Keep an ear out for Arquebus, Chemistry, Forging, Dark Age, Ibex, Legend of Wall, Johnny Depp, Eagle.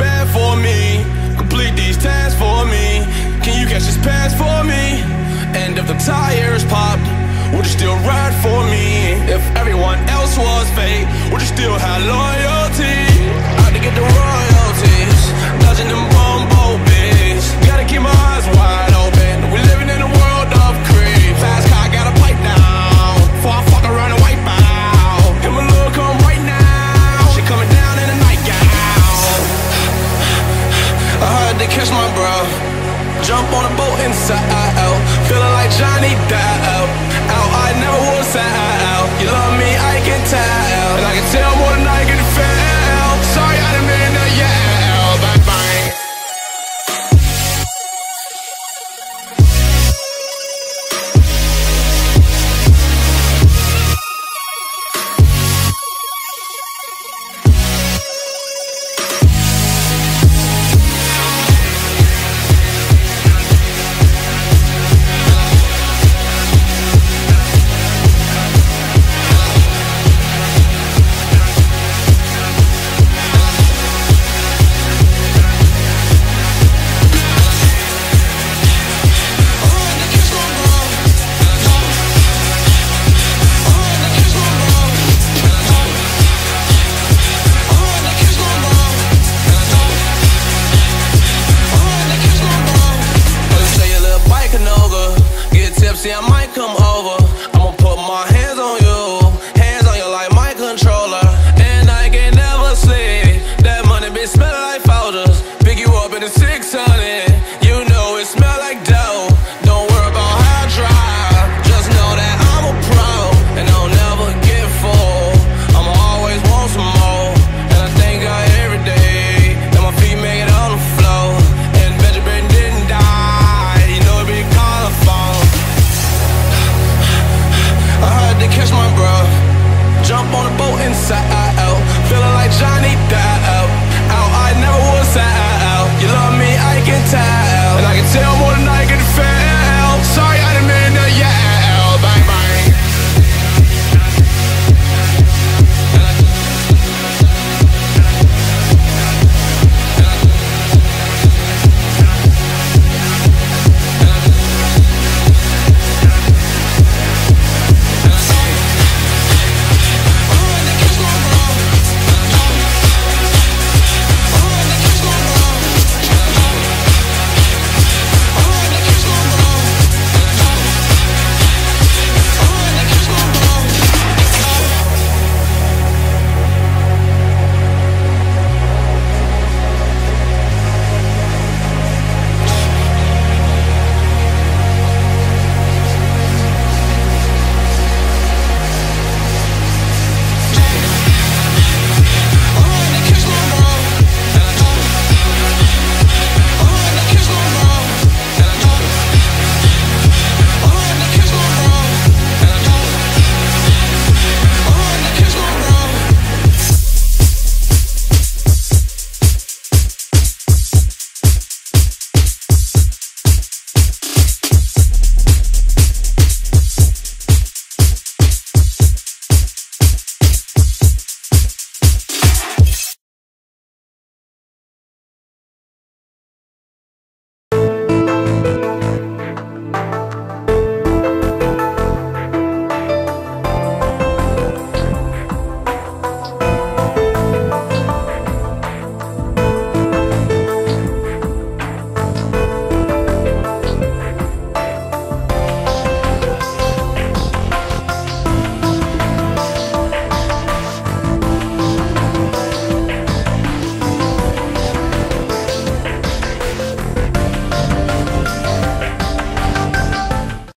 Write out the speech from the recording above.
bad for me. Complete these tasks for me. Can you catch this pass for me? And if the tire is popped, would you still ride for me? If everyone else was fake, would you still have loyalty? Out to get the royalties, dodging them bumble bitches. Gotta keep my eyes wide open. We living in a world of creep. Fast car, got a pipe down. Before I fuck around and wipe out. Him a little come right now. She coming down in a nightgown. I heard they catch my bro. Jump on a boat inside out, feeling like Johnny Depp. Out, I never was out. You love me, I can tell, and I can tell more than I can feel. Sorry, I didn't mean to yell. Bang bang. See, I might come over.